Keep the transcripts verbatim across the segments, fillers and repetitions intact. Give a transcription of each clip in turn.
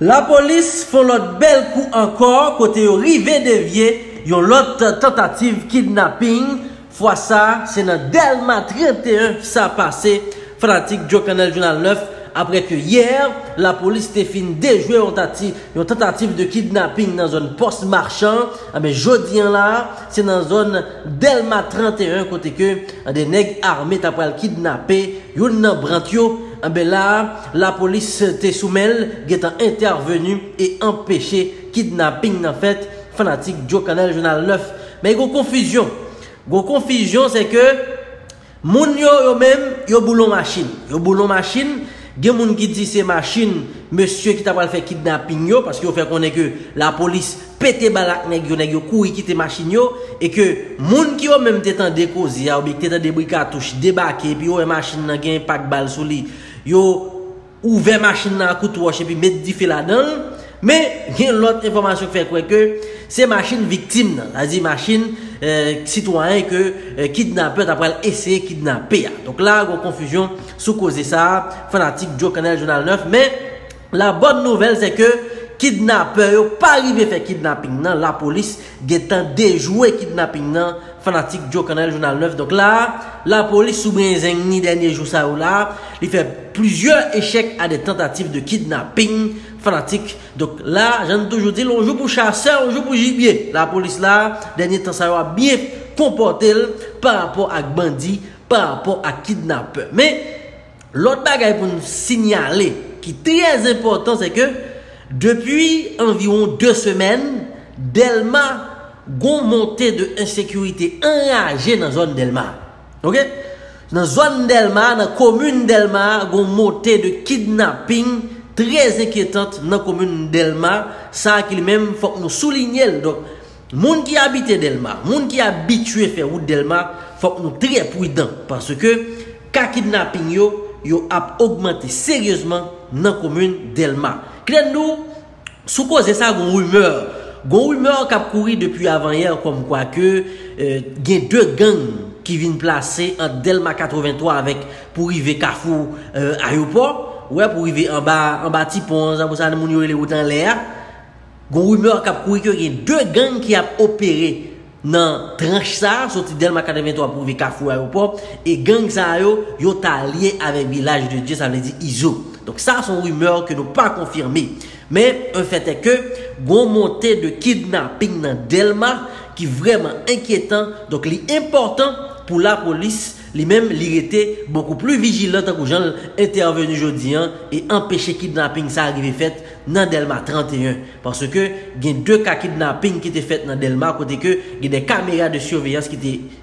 La police fait l'autre bel coup encore, côté rivé dévié, yon l'autre tentative kidnapping. Fois ça, c'est dans Delmas trente et un ça a passé, fanatique du Canal Journal neuf, après que hier, la police était finie déjouer une tentative de kidnapping dans zone poste marchand. Mais jeudi là, c'est dans zone Delmas trente et un, côté que des nègres armés t'as pas le kidnapper, yon nan brantio. Ben là, la police te soumel, qui est intervenu et empêché kidnapping en fait, fanatique du Canal Journal neuf. Mais il y a une confusion. Une confusion, c'est que moun yo yo même, yo boulon machine. Yo boulon machine, il y a des gens qui disent c'est machine, monsieur qui t'a pas fait kidnapping yo, parce qu'il fait qu'on est que la police pété balak nèg yo, nèg yo couri quitter machine yo, et que moun ki yo même t'étant décosi, ou bien t'étant débricatouche, débarqué, puis yo machine nan gen pack balle sou li. Yo ouvert machine à couteau et puis mettre du fil là-dedans, mais il y a l'autre information qui fait quoi que c'est machine victime, c'est-à-dire machine euh, citoyen que euh, kidnappeur après essayer de kidnapper. Donc là, il y a confusion sous cause de ça, fanatique du Canal Journal neuf, mais la bonne nouvelle c'est que kidnappeur yo pas arrivé faire kidnapping nan, la police getan déjouer kidnapping nan, fanatique du Canal Journal neuf. Donc là, la police sous bien ni dernier jour ça ou là, il fait plusieurs échecs à des tentatives de kidnapping fanatique. Donc là, j'en toujours dit on joue pour chasseur, on joue pour gibier. La police là, dernier temps ça a bien comporté par rapport à bandit, par rapport à kidnappeur. Mais l'autre bagaille pour nous signaler qui est très important c'est que depuis environ deux semaines, Delmas gon montée de insécurité enragée dans la zone Delmas. Ok? Dans la zone Delmas, dans la commune Delmas, gon montée de kidnapping très inquiétante dans la commune Delmas. Ça qu'il même faut nous souligner. Donc, moun qui habite Delmas, moun qui habitué faire route Delmas, faut nous très prudent parce que ka kidnapping yo yo a augmenté sérieusement dans la commune Delmas. Claire nous, sous cause de ça, une rumeur, une rumeur qui a couru depuis avant-hier, comme quoi que il y a deux gangs qui viennent placer en Delmas quatre-vingt-trois avec pour arriver Carrefour euh, aéroport, ouais pour arriver en bas en bas Tipon, ça pour ça nous les routes en l'air. Une rumeur qui a couru que il y a deux gangs qui a opéré dans tranche ça sorti Delmas quatre-vingt-trois pour arriver Carrefour aéroport et gang ça yo yo allié avec village de Dieu, ça veut dire Iso. Donc ça, c'est une rumeur que nous pas confirmée. Mais un fait est que, gon montée de kidnapping dans Delmas, qui est vraiment inquiétant. Donc, l'important pour la police, lui-même, il était beaucoup plus vigilant que Jean intervenu aujourd'hui hein, et empêcher kidnapping ça arriver fait dans Delmas trente et un. Parce que, il y a deux cas kidnapping qui étaient faits dans Delmas, côté que, il y a des caméras de surveillance qui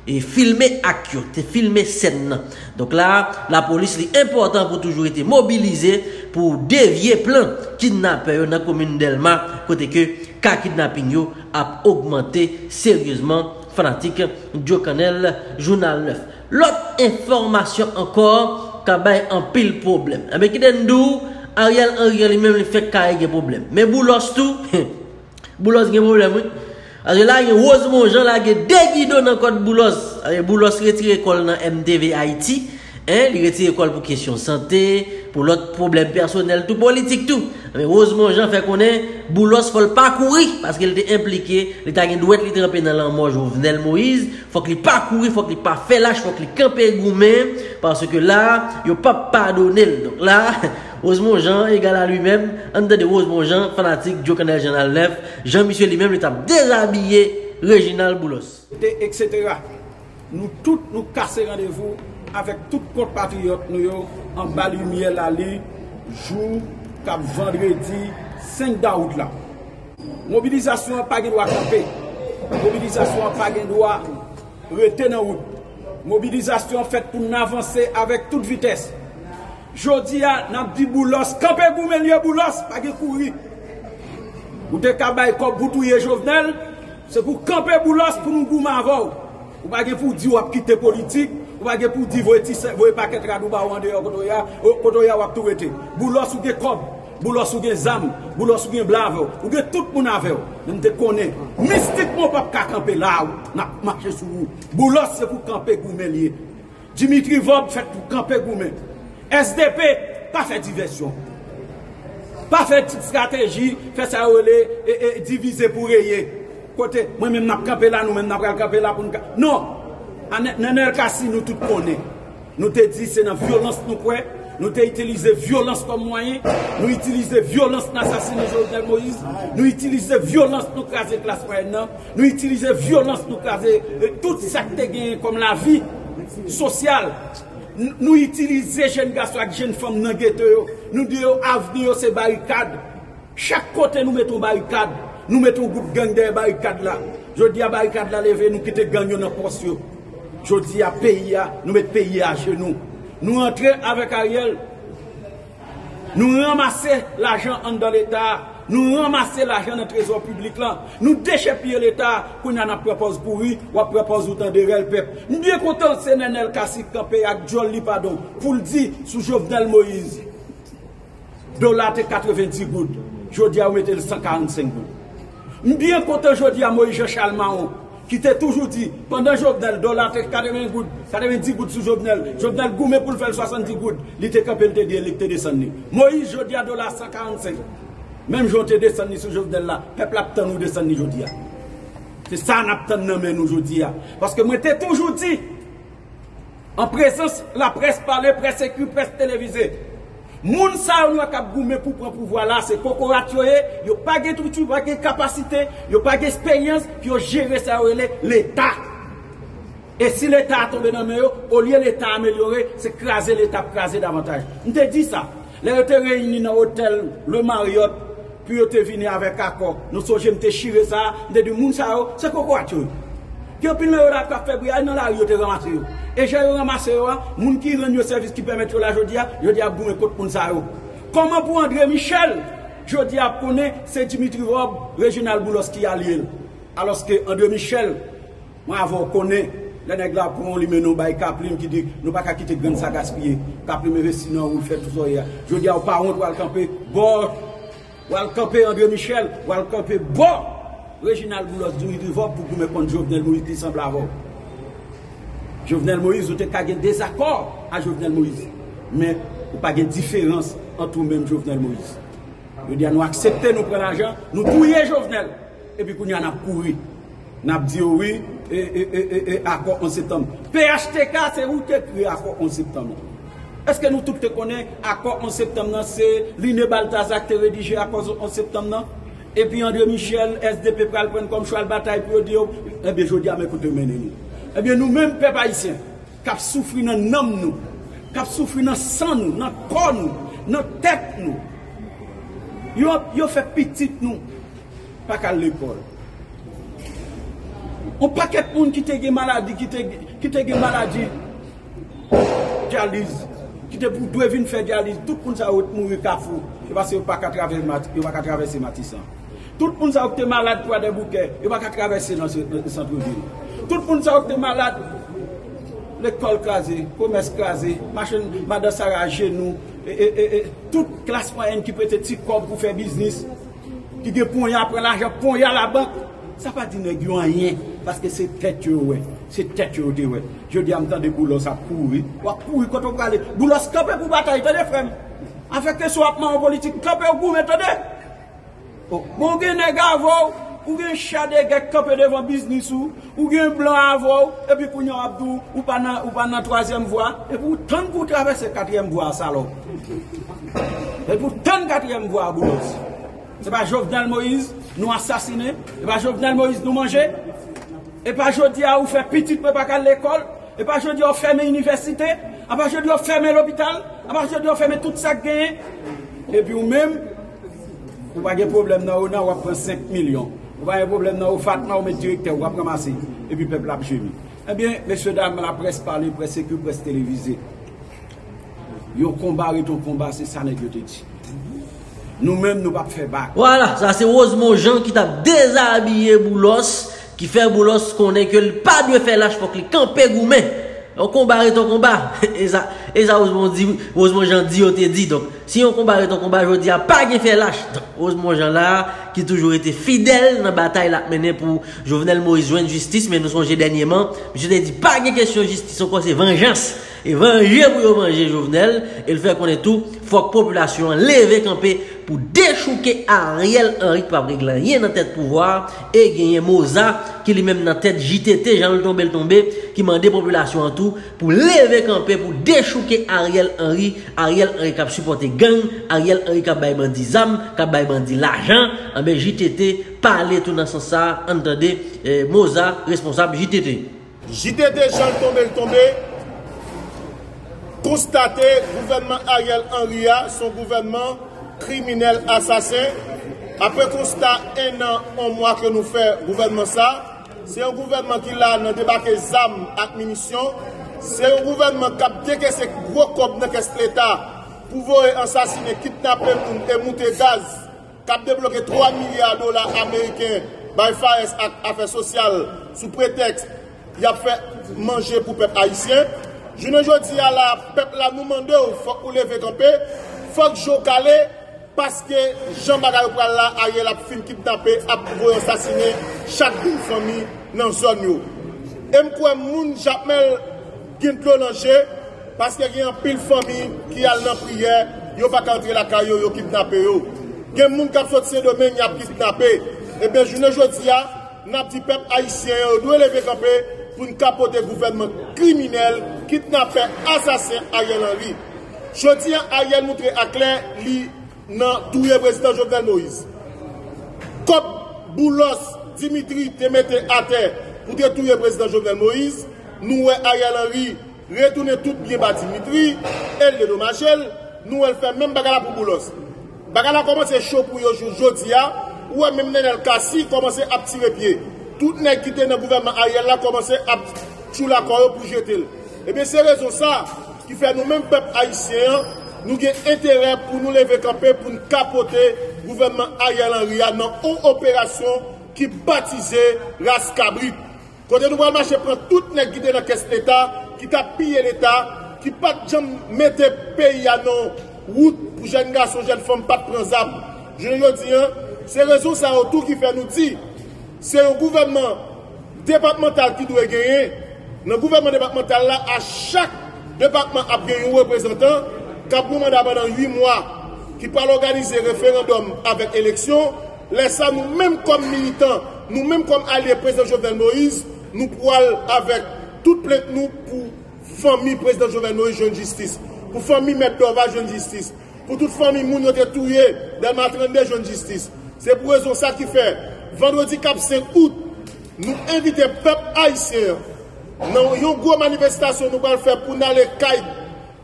étaient filmées à Kyo, qui étaient filmées scène. Donc là, la police, c'est important pour toujours être mobilisée pour dévier plein kidnappeurs dans la commune Delmas, côté que, cas kidnapping yo a augmenté sérieusement, fanatique du Canal Journal neuf. L'autre information encore, qui a un pile problème. Avec Kidendou, Ariel Henry lui-même lui fait qu'il y a problème. Mais Boulos tout, Boulos a un problème. Parce que là, il y a Rosemont Jean qui est déguidé dans le code Boulos. Boulos retire l'école dans M T V Haïti. Il retire l'école pour question santé, pour l'autre problème personnel, tout politique, tout. Mais Rosemont Jean fait qu'on est, Boulos faut le pas courir parce qu'il était impliqué, il était trempé dans la mort Jovenel Moïse, faut qu'il pas courir, faut qu'il pas fait lâche, faut qu'il camper gourmet parce que là, il pas pardonné. Donc là, Rosemont Jean égal à lui-même, en dedans de Rosemont Jean, fanatique du Canal Journal neuf, Jean-Michel lui-même, il a déshabillé Reginald Boulos. Etc. Nous tous nous casser rendez-vous avec tout compatriote nous en bas lumière la li, jour comme vendredi cinq août là. Mobilisation pas de droit camper. Mobilisation pas de droit retenir en route. Mobilisation faite pour nous avancer avec toute vitesse. Jodi a n'a dit Boulos camper pour mener Boulos pas de courir. Ou te kabay comme boutouyer Jovenel, c'est pour camper Boulos pour nous gouman avant. Ou pas de pour dire ou quitter politique. Vous ne pouvez pas dire que vous ne pouvez pas dire que vous ne pouvez pas dire que Boulos ou gen zam, Boulos ou gen blave, ou gen tout moun ave. Nous te connaissons. Mystiquement, pas de camper là, n'a marché sur vous. Boulos c'est pour camper goumelier. Dimitri Vob fait pour camper goumel. S D P, pas fait diversion. pas faire stratégie, faire ça relais et diviser pour rayer. Côté, moi-même, je campé là, nous-mêmes, je vais camper là pour nous. Non, nous tous connaissons. Nous te dit c'est dans la violence nous croyons. Nous avons utilisé violence comme moyen, nous utilisons violence dans l'assassinat de Jovenel Moïse, nous utilisons violence pour craser la classe moyenne, nous utilisons violence pour craser tout ça qui est comme la vie sociale. Nous utilisons les jeunes garçons et les jeunes femmes dans le ghetto, nous disons avenir c'est barricade. Chaque côté nous mettons barricade, nous mettons groupe gang derrière barricade là. Je dis à barricade là lever, nous quittons gang dans le poste. Je dis à pays, nous mettons pays à genoux. Nous entrons avec Ariel, nous ramasser l'argent dans l'État, nous ramasser l'argent dans le trésor public là, nous déchepiller l'État, qu'on en a propose pour lui, ou a propose autant de réel peuple. Nous bien content c'est Nenel Kassi Kampé avec Jolly pardon, pour le dire sous Jovenel Moïse. Dollar de quatre-vingt-dix gouttes, je dis à vous mettez le cent quarante-cinq gouttes. Nous bien content je dis à Moïse Jean-Charles Mahon, qui t'a toujours dit, pendant Jovenel, dollar quatre-vingt-dix gouttes sous Jovenel, Jovenel gourmet pour le faire soixante-dix gouttes, il était capé de te descendu. Moïse, je dis à dollar cent quarante-cinq. Même si on te descendu sous Jovenel là, le peuple a nous descendu aujourd'hui. C'est ça qu'on a nommé nous aujourd'hui. Parce que moi, t'ai toujours dit, en présence, la presse parlée, presse écrite, presse télévisée. Moun sa ou nou kap goumé pour prendre pouvoir là, c'est cocoratio, yo pa gen toutou, pa gen capacité, yo pa gen expérience, puis yo gérer ça l'État. Et si l'État a tombé dans le au lieu l'État amélioré, c'est craser l'État, craser davantage. On te dit ça. Les gens te réunis dans l'hôtel, le Marriott, puis yo te vini avec accord. Nous sommes j'aime te chirer ça, on te dit moun sa ou, c'est cocoratio. Qui ont pris le rap à février, non là, ils ont été ramassés. Et j'ai ramassé, les gens qui rendent le service qui permettent la jodia, je dis à Boumé Côte Ponzao. Comment pour André Michel, je dis à Pone, c'est Dimitri Rob, Reginald Boulos qui a lié. Alors que André Michel, moi avant qu'on ait, les nègres là pour lui mener nos bails, Kaplim qui dit, nous ne pouvons pas quitter Grande Sagaspier, Kaplim et Vestinan, on fait tout ça. Je dis à parents, on va le camper, bon, on va le camper André Michel, on va le camper, bon. Reginald Boulos, Dimitri Rob, pour me prendre Jovenel Moïse qui semble avoir. Jovenel Moïse, vous avez un désaccord à Jovenel Moïse. Mais vous n'avez pas de différence entre vous-même Jovenel Moïse. Je dis, nous acceptons, nous prenons l'argent, nous touillons Jovenel. Et puis, nous avons couru. Nous avons dit oui, et, et, et, et accord en septembre. P H T K, c'est vous qui avez accord en septembre. Est-ce que nous tous connaissons accord en septembre? C'est Liné Baltazar qui a rédigé accord en septembre. Et puis André Michel, S D P, pour le prendre comme choix de bataille pour dire, eh bien, je dis à mes côtés, nous. Eh bien, nous-mêmes, peuple haïtien, qui avons souffert dans l'âme, nous, qui avons souffert dans le sang, nous, dans le corps, nous, dans la tête, nous. Ils ont fait petit, nous, pas qu'à l'école. On n'a pas qu'à quelqu'un qui a une maladie, qui a une maladie, dialyse, qui doit venir faire dialyse, tout le monde a mourir cafou, parce qu'il n'y a pas qu'à traverser Matissan. Tout le monde a été malade pour des bouquets, il n'y a pas qu'à traverser dans ce centre-ville. Tout le monde a été malade, l'école crasée, le commerce crasé, madame Sarah à genoux, toute classe moyenne qui peut être petit corps pour faire business, qui dit pour y apprendre l'argent, pour y aller à la banque, ça ne veut pas dire qu'il n'y a rien, parce que c'est tête, c'est tête, je dis à me temps de Boulos, ça pourrit, pourrit quand on va aller, Boulos, camper pour bataille, t'as des frères. Avec le soupement politique, camper au bout, attendez. Bon, vous avez des gars, vous avez un chat de gars camper devant business, ou vous avez un blanc à vous, et puis vous avez un abdou, ou pas dans la troisième voie, et vous tant que vous traversez la quatrième voie, salaud. Et vous tant quatrième voie, Boulos. Ce n'est pas Jovenel Moïse nous assassiner, ce n'est pas Jovenel Moïse nous manger, et pas Jodi à vous faire petit peu à l'école, et pas Jodi à vous fermer l'université. Après, je dois fermer l'hôpital. Après, je dois fermer tout ça gagné. Et puis, vous-même, vous n'avez pas de problème dans le nom, vous prenez cinq millions. Vous n'avez pas de problème dans le Fatma, vous mettez directeur, vous prenez masser. Et puis, le peuple a gémi. Eh bien, messieurs, dames, la presse parle, la presse écrite, la presse télévisée. Yon combat et ton combat, c'est ça que je te dis. Nous-mêmes, nous ne pouvons pas faire bac. Voilà, ça c'est Rosemont Jean qui t'a déshabillé Boulos, qui fait Boulos qu'on est que le pas de faire lâche pour que les camper gourmet. On combat et ton combat. Et ça, et ça, Rosemont dit, Rosemont Jean dit, on te dit. Donc, si on combat et ton combat, je dis, à pas de faire lâche. Donc, Rosemont Jean là, qui toujours été fidèle dans la bataille là, menée pour Jovenel Moïse, joindre justice, mais nous songez dernièrement, je te dis, pas de question de justice, encore c'est vengeance. Et venger pour manger Jovenel, et le fait qu'on est tout, faut que la population lève, camper, pour déchouquer Ariel Henry qui va régler rien dans tête pouvoir et gagner Moza qui lui-même dans tête J T T Jean-Luc Tombé Tombé qui mande population en tout pour lever camper pour déchouquer Ariel Henry Ariel Henry qui a supporté gang Ariel Henry qui a bail bandi zam qui a bail bandi l'argent en ben J T T parler tout dans ce sens ça entendez eh, Moza responsable J T T J T T Jean-Luc Tombé Tombé constaté gouvernement Ariel Henry son gouvernement criminel assassin. Après constat un an, un mois que nous faisons gouvernement ça, c'est un gouvernement qui là dans débarqué zam et munitions. C'est un gouvernement qui a décaissé gros cop dans l'État pour pouvoir assassiner, kidnapper et monter gaz, qui a débloqué trois milliards de dollars américains by F A S affaires sociales sous prétexte qu'il a fait manger pour le peuple haïtien. Je ne dis à la peuple la nous demande pour lever camper. Faut que je calais parce que Jean-Bagay Prala a eu la film kidnappé, a pu assassiner chaque famille dans la zone. Et je crois que les gens qui ont été lancés parce qu'il y a une famille qui a la prière, ils ne peuvent pas entrer la caillou, ils ont kidnappé. Il y a des gens qui ont sorti de domaine, ils ont kidnappé. Eh bien, je ne dis pas, nous petit peuple haïtien, nous devons lever camper pour nous capoter le gouvernement criminel, kidnappé, assassin Ariel Henry. Je tiens à Ariel montrer à clair dans tout le président Jovenel Moïse. Comme Boulos, Dimitri te mette à terre pour tout le président Jovenel Moïse, nous Ariel Henry retourner tout bien par Dimitri, elle le dommage, nous elle fait même bagala pour Boulos. Bagala commence chaud pour aujourd'hui, jodi a, ou même Nenel Kassi commence à tirer pied. Tout nèg qui était dans le gouvernement Ariel là commence à tout la corps pour jeter. Et bien c'est raison ça. Qui fait nous-mêmes, peuple haïtien, nous avons intérêt pour nous lever camper, pour nous capoter le gouvernement Ariel Henry dans une opération qui baptisée Raskabri. Quand nous allons marcher, prendre tout le monde qui est dans l'État, qui a pillé l'État, qui n'a pas mis le pays à nos routes pour les jeunes garçons, les jeunes femmes, pas de prendre armes. Je le dis, c'est la raison qui fait nous dire c'est un gouvernement départemental qui doit gagner. Dans le gouvernement départemental, là, à chaque département a bien un représentant qui a pendant huit mois qui peut organiser un référendum avec élection. Laissez nous-mêmes comme militants, nous-mêmes comme alliés président Jovenel Moïse, nous pouvons avec toute plainte nous pour famille président Jovenel Moïse jeune justice, pour famille Maître Dova jeune justice, pour toute famille moun yo te touye Delmas trente-deux jeune justice. C'est pour raison ça qui fait vendredi quatre cinq août nous invitons le peuple haïtien. Dans une grosse manifestation, nous allons faire pour nous aller caille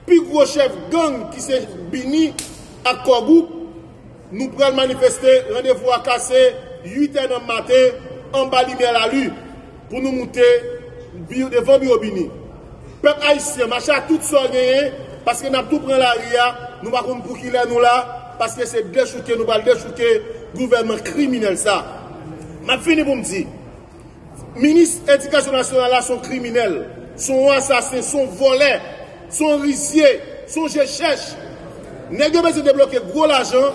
plus gros chef gang qui s'est bini à Kogou. Nous allons manifester, rendez-vous à casser, huit heures du matin, en bas de la rue, pour nous monter devant Bio Bini. Peuple haïtien, machin tout ça gagné, parce que nous avons tout pris la ria, nous allons pour qu'il est nous là, parce que c'est déchouqué, nous allons déchouquer le gouvernement criminel. Ça. Je finis pour me dire. Ministre de l'Éducation nationale sont criminels, sont assassins, sont volés, sont risiers, sont chercheurs. Nous avons débloqué gros l'argent.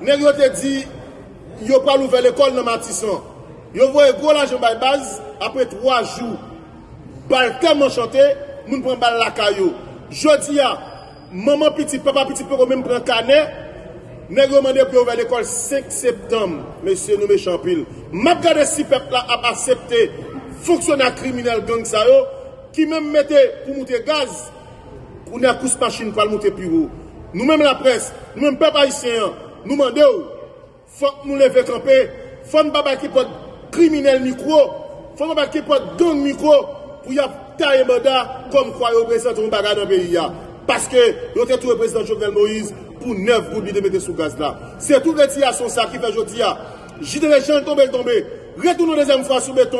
Nous avons dit qu'ils n'ont pas ouvert l'école dans Matisson. Ils ont envoyé gros l'argent par base après trois jours. Par tellement chanté, nous prenons balle la caillou. Je dis à maman petit, papa petit, peu même prend canet. Nous avons demandé pour ouvrir l'école cinq septembre, monsieur nous méchant pile. Malgré si le peuple a accepté fonctionnaire criminel gang ça yo, qui même mettait pour monter gaz, on a cousu machine pour monter plus haut. Nous-mêmes la presse, nous-mêmes peuple haïtien, nous demandons, faut que nous lever camper, faut nous pas qui porte criminel micro, faut nous pas qui porte gang micro, pour y a taille mandat comme quoi ils représentent un bagage dans le pays. Parce que ils ont été tout représentant Jovenel Moïse. Pour neuf gouttes de mettre sous gaz là. C'est toute l'étiration ça qui fait aujourd'hui. J'ai des gens tombés, tombés. Retournons deuxième fois sous béton,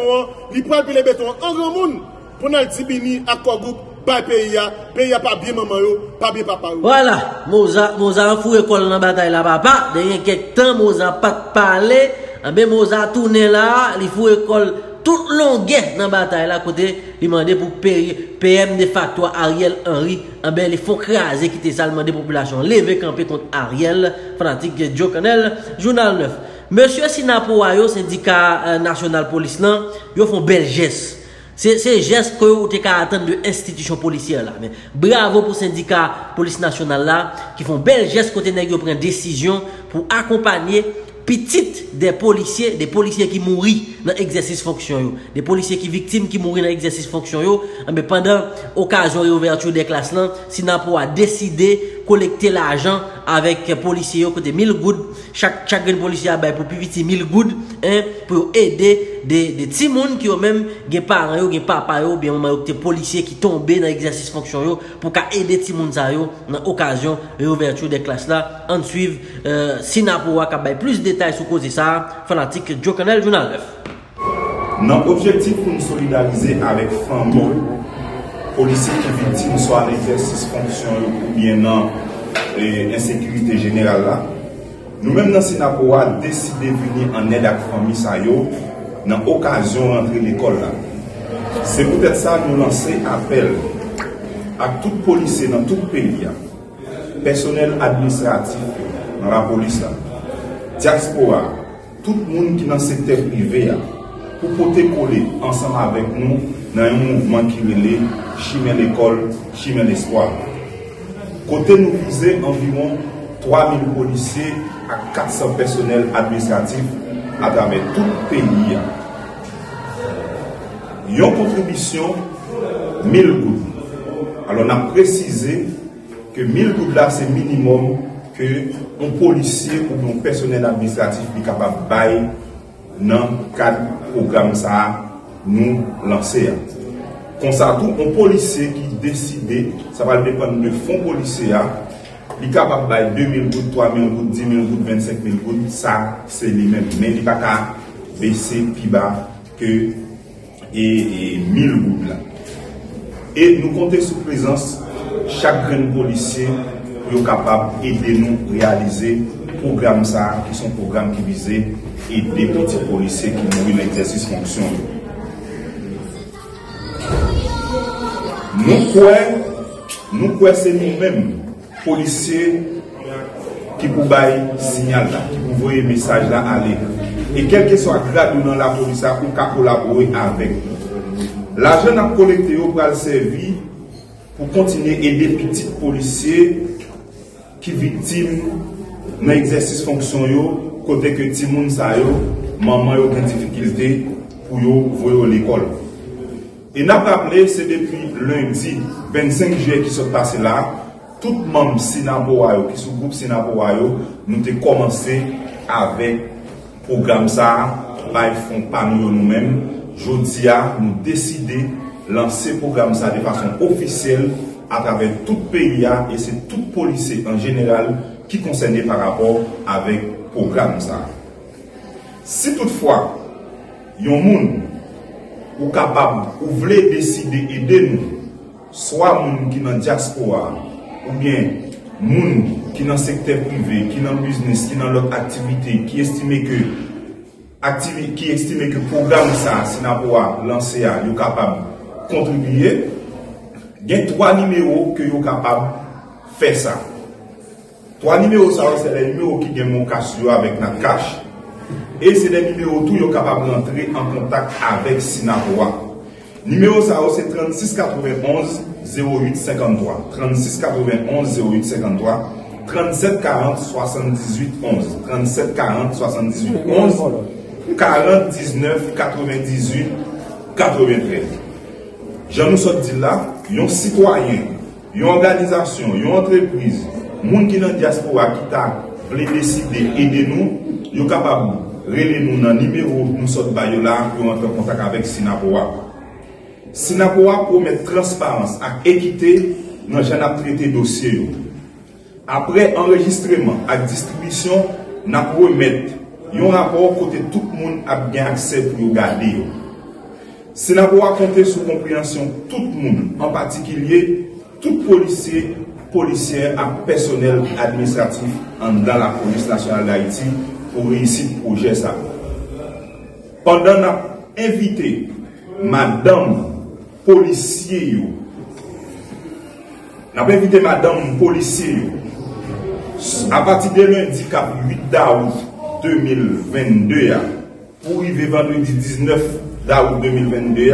ils prennent le béton en grand monde pour nous dire à quoi groupe, pas pays, pays pas bien maman, pas bien papa. Voilà, Moza, Moza a foué école dans la bataille là, papa. Derrière quelques temps, Moza pas parlé, mais Moza tourné là, il foué école. Toute longue dans la bataille là côté, il demandait pour P M de facto Ariel Henry, en ben les faux crasés qui étaient salement des populations lever camper contre Ariel, fanatique Joe Canel, Journal neuf. Monsieur Sinapo, syndicat national police, ils font bel geste. C'est geste que vous avez à attendre de l'institution policière. Là. Mais bravo pour le syndicat police nationale là, qui font bel geste côté nèg yo prend décision pour accompagner petite des policiers, des policiers qui mourent dans l'exercice fonction yo, des policiers qui victimes qui mourent dans l'exercice fonction yo. Mais pendant occasion et ouverture des classes là, Sinapo a décidé collecter l'argent avec les policiers yo côté mille goudes, chaque chaque policier a bail pour plus vite mille goudes hein, pour aider des des petits monde qui ont même des parents ou des papas ou bien maman ou des policiers qui tombaient dans l'exercice fonction yo pour qu'a aider petits monde ça yo dans occasion réouverture des classes là. On suivre euh, Sinapo qu'a bail plus de détails sur cause ça fanatique Canal Journal neuf. Non, objectif pour nous solidariser avec famille policiers qui victimes soit dans l'exercice fonction ou bien dans l'insécurité générale là. Nous même dans Sinapo a décidé venir en aide à famille ça yo dans l'occasion d'entrer l'école. C'est peut-être ça que nous lançons appel à tout policier dans tout pays, personnel administratif dans la police, diaspora, tout le monde qui est dans le secteur privé, pour porter coller ensemble avec nous dans un mouvement qui est Chimé l'école, Chimé l'espoir. Côté nous visons environ trois mille policiers à quatre cents personnels administratifs à travers tout le pays. Une contribution mille gouttes. Alors on a précisé que mille gouttes là c'est minimum que un policier ou un personnel administratif est capable de bailler dans quatre programmes ça nous lancer. Comme ça tout un policier qui décide, ça va dépendre de fonds policiers. Il est capable de deux mille gouttes, trois mille gouttes, dix mille gouttes, vingt-cinq mille gouttes, ça c'est lui-même. Mais il n'est pas capable de baisser plus bas que mille gouttes. Et nous comptons sur la présence de chaque policier qui est capable d'aider nous à réaliser le programme ça, qui sont programmes qui visent aider les petits policiers qui ont eu l'exercice fonction. Nous croyons, nous croyons c'est nous-mêmes. Policiers qui pour bailler signal là, qui pour envoyer message là à l'école. Et quel que soit le grade dans la police, on peut collaborer avec nous. L'argent a collecté pour le servir pour continuer à aider les petits policiers qui victimes dans l'exercice fonction yo, côté que petit monde ça yo, maman yo a des difficultés pour yo voyer l'école. Et n'a pas rappelé c'est depuis lundi vingt-cinq juillet qui se passe là. Tout le monde Sinapoha, qui sous groupe Sinapoha, nous avons commencé avec le programme ça, nous pas nous-mêmes. Aujourd'hui, nous avons décidé de lancer le programme ça de façon officielle à travers tout le pays et c'est tout policier en général qui est concerné par rapport avec le programme ça. Si toutefois, il y a des gens qui capable ou voulez décider d'aider nous, soit les gens qui sont dans diaspora, ou bien, les gens qui sont dans le secteur privé, qui sont dans le business, qui sont dans leur activité, qui estiment que le programme ça, Sinapoha, lancé, ils sont capables de contribuer. Il y a trois numéros que sont capables de faire ça. Trois numéros, c'est les numéros qui ont mon cash avec notre cash. Et c'est les numéros qui sont capables d'entrer en contact avec Sinapoha. Numéro ça c'est trente-six quatre-vingt-onze zéro huit cinquante-trois, trente-six quatre-vingt-onze zéro huit cinquante-trois, trente-sept quarante soixante-dix-huit onze, trente-sept quarante soixante-dix-huit onze, quarante dix-neuf quatre-vingt-dix-huit quatre-vingt-treize. J'en nous sorti là, yon citoyen, yon organisation, yon entreprise, moun ki nan diaspora qui ta vle décider aider nous, yon capable rele nous nan numéro nous sort ba yo là pour entrer en contact avec Sinapoha. Sinapoha promet transparence et équité dans le traité dossier. Après enregistrement et distribution, nous promettons un rapport côté tout le monde a bien accès pour regarder. Sinapoha compte sur la compréhension de tout le monde, en particulier tout policier, policière et personnel administratif dans la police nationale d'Haïti pour réussir le projet. Pendant nous invité Madame policier yo. N'a pas invité madame policier yo. À partir de lundi huit août deux mille vingt-deux pour arriver vendredi dix-neuf août deux mille vingt-deux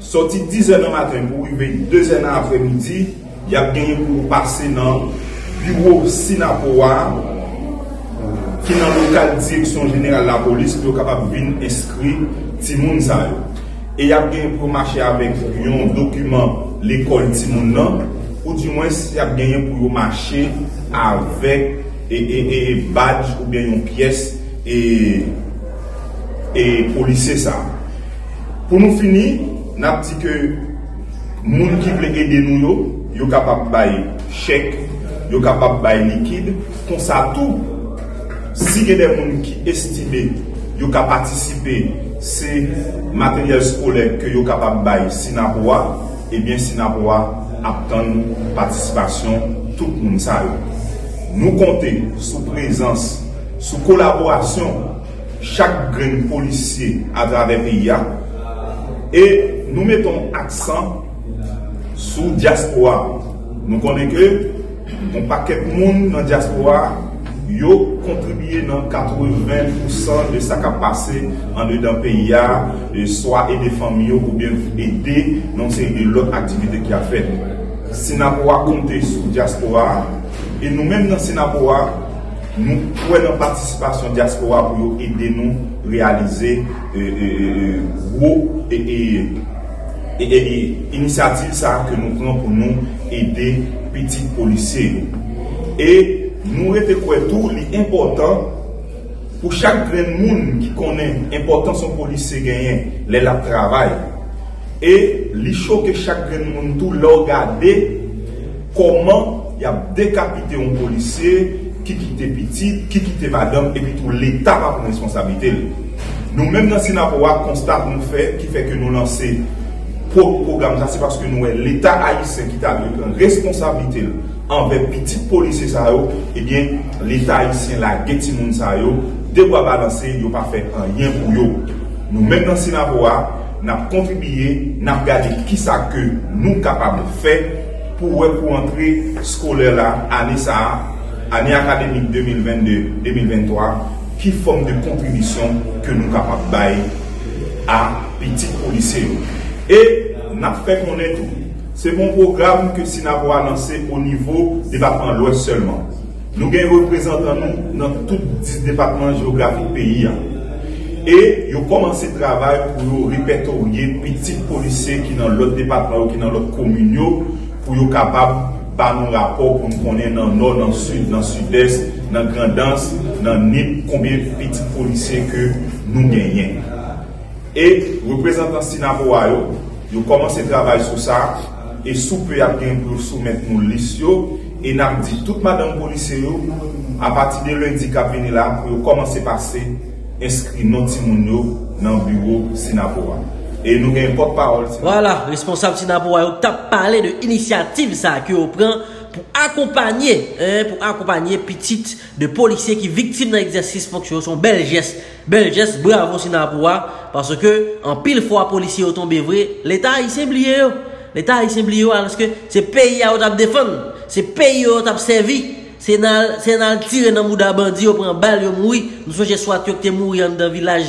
sorti dix heures du matin pour arriver deux heures l'après-midi, il a gagné pour passer dans le bureau SYNAPOHA, qui est dans le local direction générale de la police, qui est capable de venir inscrire Timoun Zayo. Et il a gagné pour marcher avec un document l'école Timoun, ou du moins il a gagné pour marcher avec et, et, et badge ou bien une pièce et, et policier ça. Pour nous finir, nous avons dit que les gens qui veulent aider nous, ils sont capables de faire chèque, ils sont capables de faire liquide. Comme ça, tout, si il y a des gens qui estiment qu'ils ont participé, c'est le matériel scolaire que sont capables de faire SYNAPOHA, et bien SYNAPOHA attend la participation de tout le monde. Nous comptons sous présence, sous collaboration, chaque grain policier à travers le pays. Et nous mettons accent sur la diaspora. Nous connaissons que un paquet de monde dans la diaspora contribue dans quatre-vingts pour cent de ce qui a passé en dedans le pays, soit aider les familles ou bien aider dans l'autre activité qui a fait. SYNAPOHA compte sur la diaspora. Et nous-mêmes dans SYNAPOHA, nous prenons participation diaspora pour aider nous à réaliser gros et, et, et, et, et initiatives que nous prenons pour nous aider petits policiers. Et nous retenons tout l'important pour chaque monde qui connaît l'importance de policier gagnant, les la travail. Et les choses que chaque monde tout regarder comment il a décapité un policier qui quitte petit, qui quitte madame, et puis tout l'État a pris responsabilité. Nous-mêmes dans SYNAPOHA, constat nous fait, qui fait que nous lançons pour le programme, c'est parce que nous l'État haïtien qui a pris responsabilité envers petit policier, et bien l'État haïtien, la guetti moun sa yo, de quoi balancer, il n'y a pas fait rien pour eux. Nous-mêmes dans SYNAPOHA, nous avons contribué, nous avons regardé qui ça que nous sommes capables de faire pour entrer scolaire là, année ça. Année académique deux mille vingt-deux deux mille vingt-trois, qui forme de contribution que nous sommes capables de faire à petits policiers. Et nous avons fait connaître tout. C'est mon programme que SYNAPOHA a lancé au niveau du département de l'Ouest seulement. Nous avons représentant nous dans tous les départements géographiques du pays. Et nous avons commencé le travail pour répertorier petits policiers qui sont dans l'autre département ou qui sont dans l'autre commune pour être capables par nos rapports pour nous connaître dans le nord, dans le sud, dans le sud-est, dans la grandance, dans le combien de petits policiers que nous gagnons. Et les représentants SYNAPOHA, ils ont commencé le travail sur ça, et sous peu, ils ont soumettre nos listes, et nous avons dit, toute madame policier, à partir de lundi, qui là, pour commencer à passer, inscrire nos petits dans le bureau SYNAPOHA. Et nous avons porte-parole. Voilà, responsable SYNAPOHA, tu as parlé de l'initiative que vous prenez pour accompagner, hein, pour accompagner petites de policiers qui sont victimes d'un exercice fonctionnel. Son bel geste. Bel geste, bravo SYNAPOHA, parce que en pile fois policiers ont tombé vrai, l'État haïtien oublié. L'État haïtien oublié parce que c'est pays à ont défendu, c'est pays à ont servi. C'est dans le tir dans le bandit, on prend balle, on mourir. Nous sommes soit que tu es mouru dans un village,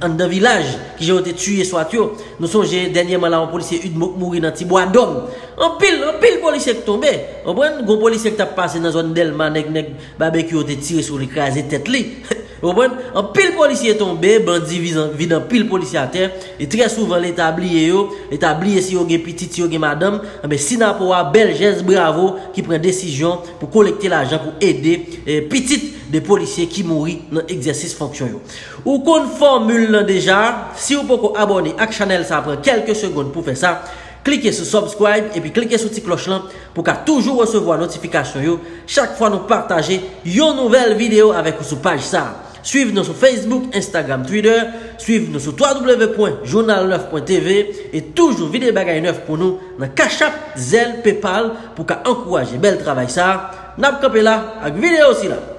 dans village qui ont été tués, soit tu. Nous sommes dernièrement là, un policier mouru dans un petit bois d'homme. En pile, en pile, policier qui tombé. On prend un gros policier qui a passé dans la zone d'Elma, barbecue, qui a été tiré sur les crasés tête. On prend un pile policier tombé, bandit vide en pile policier à terre. Et très souvent, l'établi, l'établi, si on a petit, si on a madame, mais SYNAPOHA, bel geste, bravo, qui prend décision pour collecter la pour aider eh, petites des policiers qui mourent dans l'exercice fonctionnel. Ou qu'on formule déjà, si vous pouvez abonner à la chaîne, ça prend quelques secondes pour faire ça. Cliquez sur subscribe et puis cliquez sur la petite cloche là pour qu'à toujours recevoir notification. Chaque fois nous partager une nouvelle vidéo avec vous sur page ça. Suivez-nous sur Facebook, Instagram, Twitter. Suivez-nous sur w w w point journal neuf point t v et toujours vidéo bagaille neuf pour nous dans Cachap, Zelle, Paypal pour qu'à encourager bel travail ça. N'ap kapela ak vidéo si la.